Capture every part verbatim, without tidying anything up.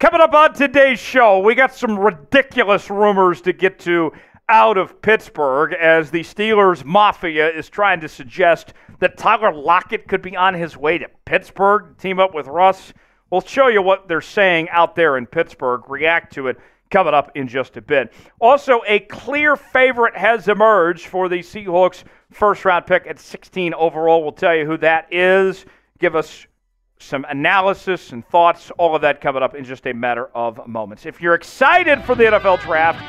Coming up on today's show, we got some ridiculous rumors to get to out of Pittsburgh as the Steelers Mafia is trying to suggest that Tyler Lockett could be on his way to Pittsburgh, team up with Russ. We'll show you what they're saying out there in Pittsburgh, react to it coming up in just a bit. Also, a clear favorite has emerged for the Seahawks first-round pick at sixteen overall. We'll tell you who that is. Give us some analysis and thoughts, all of that coming up in just a matter of moments. If you're excited for the N F L draft,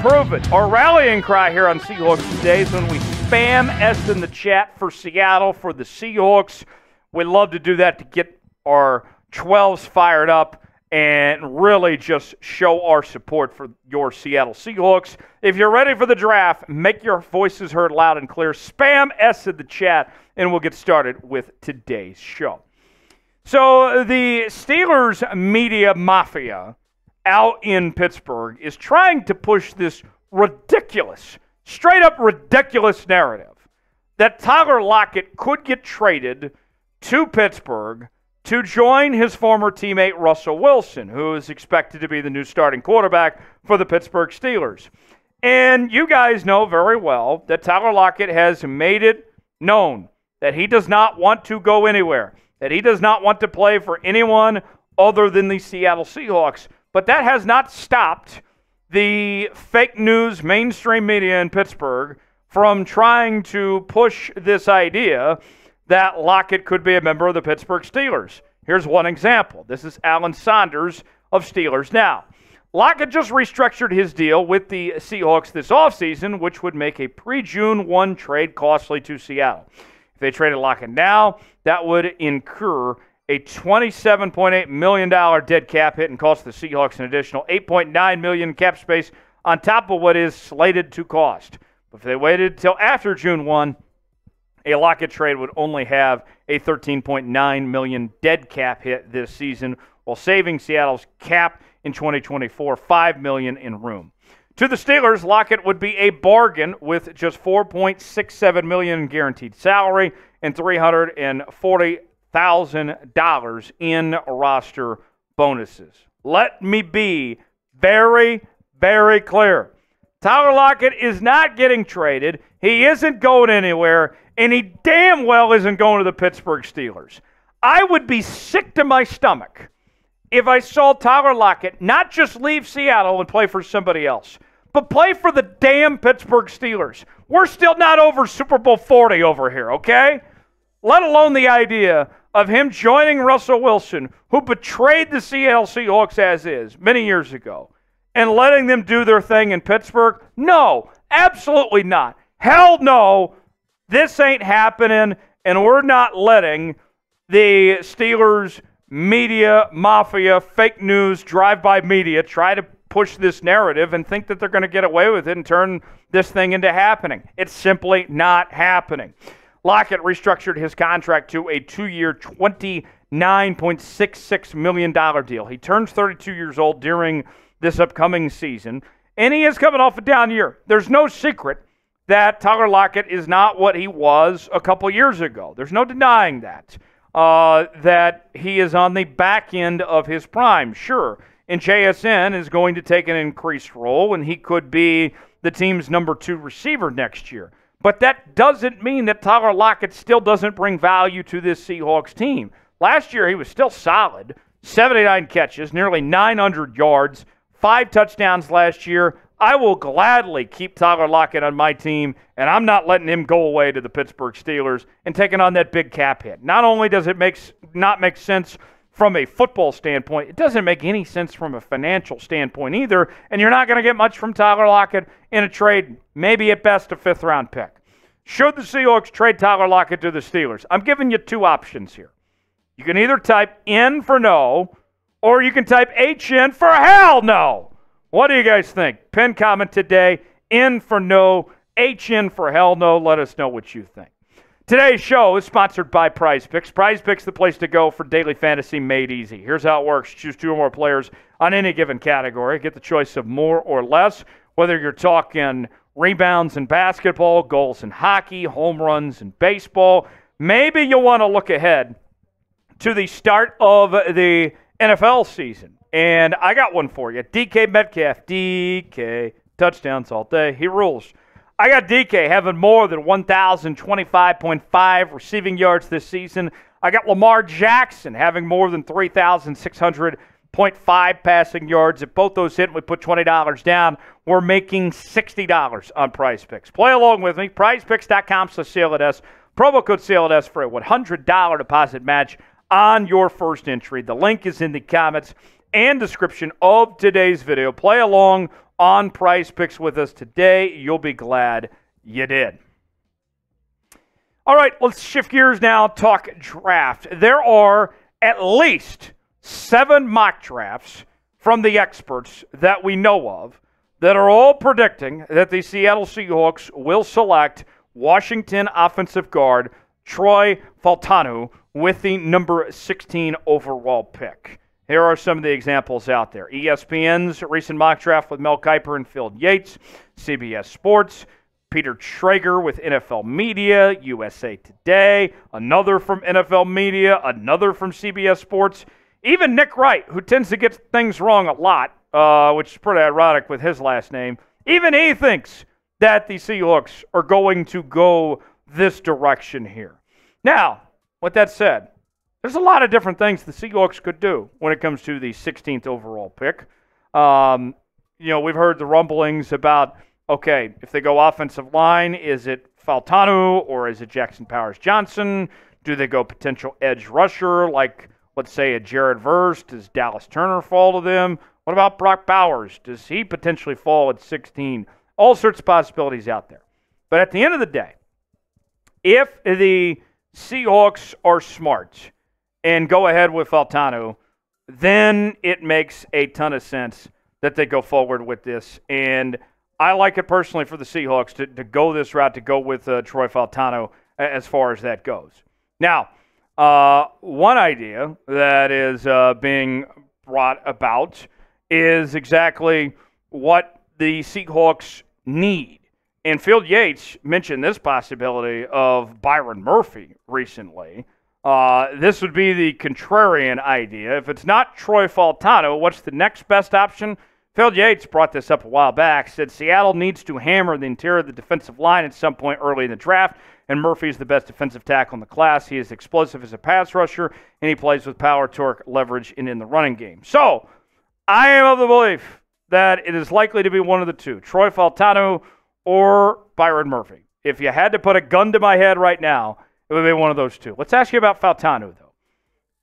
prove it. Our rallying cry here on Seahawks Today is when we spam S in the chat for Seattle, for the Seahawks. We love to do that to get our twelves fired up and really just show our support for your Seattle Seahawks. If you're ready for the draft, make your voices heard loud and clear. Spam S in the chat, and we'll get started with today's show. So the Steelers media mafia out in Pittsburgh is trying to push this ridiculous, straight-up ridiculous narrative that Tyler Lockett could get traded to Pittsburgh to join his former teammate Russell Wilson, who is expected to be the new starting quarterback for the Pittsburgh Steelers. And you guys know very well that Tyler Lockett has made it known that he does not want to go anywhere, that he does not want to play for anyone other than the Seattle Seahawks. But that has not stopped the fake news mainstream media in Pittsburgh from trying to push this idea that Lockett could be a member of the Pittsburgh Steelers. Here's one example. This is Alan Saunders of Steelers Now. Lockett just restructured his deal with the Seahawks this offseason, which would make a pre-June first trade costly to Seattle. If they traded Lockett now, that would incur a twenty-seven point eight million dollars dead cap hit and cost the Seahawks an additional eight point nine million dollars cap space on top of what is slated to cost. But if they waited till after June first, a Lockett trade would only have a thirteen point nine million dollars dead cap hit this season, while saving Seattle's cap in twenty twenty-four five million dollars in room. To the Steelers, Lockett would be a bargain with just four point six seven million dollars in guaranteed salary and three hundred forty thousand dollars in roster bonuses. Let me be very, very clear. Tyler Lockett is not getting traded. He isn't going anywhere, and he damn well isn't going to the Pittsburgh Steelers. I would be sick to my stomach if I saw Tyler Lockett not just leave Seattle and play for somebody else, but play for the damn Pittsburgh Steelers. We're still not over Super Bowl forty over here, okay? Let alone the idea of him joining Russell Wilson, who betrayed the Seattle Seahawks as is many years ago, and letting them do their thing in Pittsburgh. No, absolutely not. Hell no, this ain't happening, and we're not letting the Steelers media, mafia, fake news, drive-by media try to push this narrative and think that they're going to get away with it and turn this thing into happening. It's simply not happening. Lockett restructured his contract to a two-year twenty-nine point six six million dollars deal. He turns thirty-two years old during this upcoming season, and he is coming off a down year. There's no secret that Tyler Lockett is not what he was a couple years ago. There's no denying that. Uh, that he is on the back end of his prime, sure. And J S N is going to take an increased role, and he could be the team's number two receiver next year. But that doesn't mean that Tyler Lockett still doesn't bring value to this Seahawks team. Last year, he was still solid. seventy-nine catches, nearly nine hundred yards, five touchdowns last year. I will gladly keep Tyler Lockett on my team, and I'm not letting him go away to the Pittsburgh Steelers and taking on that big cap hit. Not only does it make, not make sense from a football standpoint, it doesn't make any sense from a financial standpoint either, and you're not going to get much from Tyler Lockett in a trade, maybe at best a fifth-round pick. Should the Seahawks trade Tyler Lockett to the Steelers? I'm giving you two options here. You can either type N for no, or you can type H N for hell no. What do you guys think? Pen comment today, N for no, H N for hell no. Let us know what you think. Today's show is sponsored by Prize Picks. Prize Picks, the place to go for daily fantasy made easy. Here's how it works. Choose two or more players on any given category. Get the choice of more or less, whether you're talking rebounds in basketball, goals in hockey, home runs in baseball. Maybe you'll want to look ahead to the start of the N F L season. And I got one for you. D K Metcalf. D K. Touchdowns all day. He rules. I got D K having more than one thousand twenty-five point five receiving yards this season. I got Lamar Jackson having more than three thousand six hundred point five passing yards. If both those hit and we put twenty dollars down, we're making sixty dollars on Prize Picks. Play along with me. Prize Picks dot com slash C L S. Promo code C L S for a one hundred dollars deposit match on your first entry. The link is in the comments and description of today's video. Play along on Prize Picks with us today. You'll be glad you did. All right, let's shift gears now. Talk draft. There are at least seven mock drafts from the experts that we know of that are all predicting that the Seattle Seahawks will select Washington offensive guard Troy Fautanu with the number sixteen overall pick. Here are some of the examples out there. E S P N's recent mock draft with Mel Kiper and Phil Yates, C B S Sports, Peter Schrager with N F L Media, U S A Today, another from N F L Media, another from C B S Sports, even Nick Wright, who tends to get things wrong a lot, uh, which is pretty ironic with his last name. Even he thinks that the Seahawks are going to go this direction here. Now, with that said, there's a lot of different things the Seahawks could do when it comes to the sixteenth overall pick. Um, you know, we've heard the rumblings about, okay, if they go offensive line, is it Fautanu or is it Jackson Powers-Johnson? Do they go potential edge rusher like, let's say, a Jared Verse? Does Dallas Turner fall to them? What about Brock Bowers? Does he potentially fall at sixteen? All sorts of possibilities out there. But at the end of the day, if the Seahawks are smart and go ahead with Fautanu, then it makes a ton of sense that they go forward with this. And I like it personally for the Seahawks to, to go this route, to go with uh, Troy Fautanu as far as that goes. Now, uh, one idea that is uh, being brought about is exactly what the Seahawks need. And Phil Yates mentioned this possibility of Byron Murphy recently. Uh, this would be the contrarian idea. If it's not Troy Fautanu, what's the next best option? Phil Yates brought this up a while back, said Seattle needs to hammer the interior of the defensive line at some point early in the draft, and Murphy is the best defensive tackle in the class. He is explosive as a pass rusher, and he plays with power, torque, leverage, and in the running game. So I am of the belief that it is likely to be one of the two, Troy Fautanu or Byron Murphy. If you had to put a gun to my head right now, it would be one of those two. Let's ask you about Fautanu, though.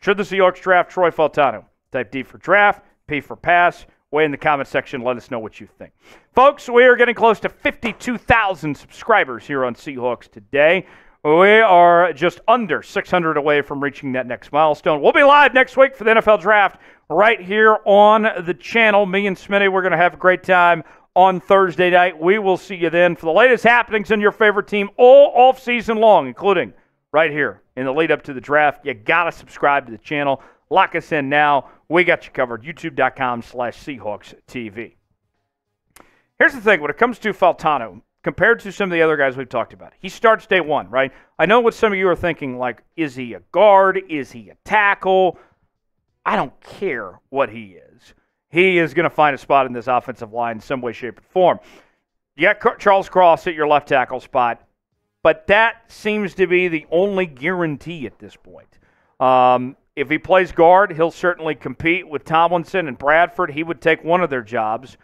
Should the Seahawks draft Troy Fautanu? Type D for draft, P for pass. Way in the comment section. Let us know what you think. Folks, we are getting close to fifty-two thousand subscribers here on Seahawks Today. We are just under six hundred away from reaching that next milestone. We'll be live next week for the N F L Draft right here on the channel. Me and Smitty, we're going to have a great time on Thursday night. We will see you then for the latest happenings in your favorite team all off season long, including right here in the lead up to the draft. You got to subscribe to the channel. Lock us in now. We got you covered. YouTube.com slash Seahawks TV. Here's the thing. When it comes to Fautanu, compared to some of the other guys we've talked about, he starts day one, right? I know what some of you are thinking, like, is he a guard? Is he a tackle? I don't care what he is. He is going to find a spot in this offensive line in some way, shape, or form. You got Charles Cross at your left tackle spot. But that seems to be the only guarantee at this point. Um, if he plays guard, he'll certainly compete with Tomlinson and Bradford. He would take one of their jobs.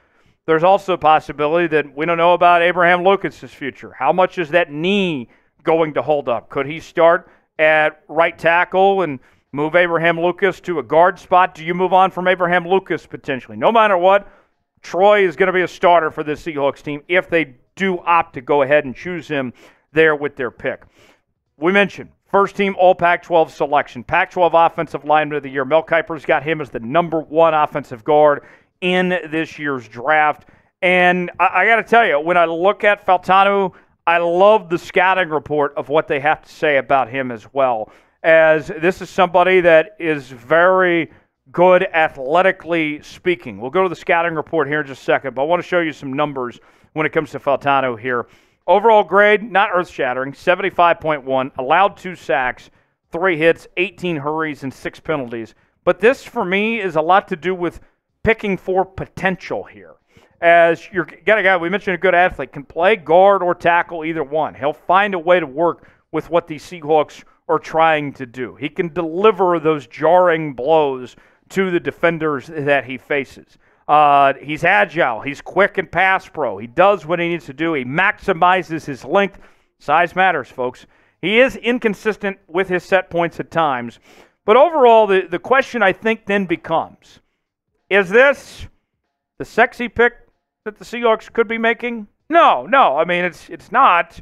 There's also a possibility that we don't know about Abraham Lucas' future. How much is that knee going to hold up? Could he start at right tackle and move Abraham Lucas to a guard spot? Do you move on from Abraham Lucas potentially? No matter what, Troy is going to be a starter for this Seahawks team if they do opt to go ahead and choose him there with their pick. We mentioned first team all Pac twelve selection. Pac twelve offensive lineman of the year. Mel Kiper's got him as the number one offensive guard in this year's draft. And I, I got to tell you, when I look at Fautanu, I love the scouting report of what they have to say about him as well, as this is somebody that is very good athletically speaking. We'll go to the scouting report here in just a second, but I want to show you some numbers when it comes to Fautanu here. Overall grade, not earth-shattering, seventy-five point one, allowed two sacks, three hits, eighteen hurries, and six penalties. But this, for me, is a lot to do with picking for potential here. As you're got a guy, we mentioned a good athlete, can play guard or tackle, either one. He'll find a way to work with what these Seahawks are trying to do. He can deliver those jarring blows to the defenders that he faces. Uh, he's agile. He's quick and pass pro. He does what he needs to do. He maximizes his length. Size matters, folks. He is inconsistent with his set points at times. But overall, the, the question I think then becomes, is this the sexy pick that the Seahawks could be making? No, no. I mean, it's it's not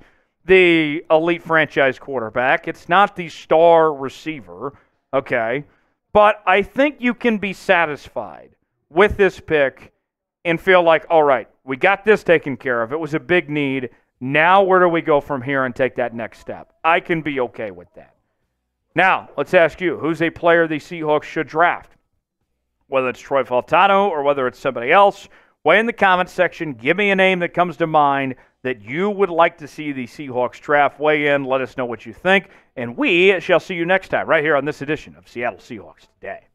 the elite franchise quarterback. It's not the star receiver, okay? But I think you can be satisfied with this pick and feel like, all right, we got this taken care of. It was a big need. Now where do we go from here and take that next step? I can be okay with that. Now, let's ask you, who's a player the Seahawks should draft? Whether it's Troy Fautanu or whether it's somebody else, weigh in the comments section. Give me a name that comes to mind that you would like to see the Seahawks draft. Weigh in. Let us know what you think. And we shall see you next time right here on this edition of Seattle Seahawks Today.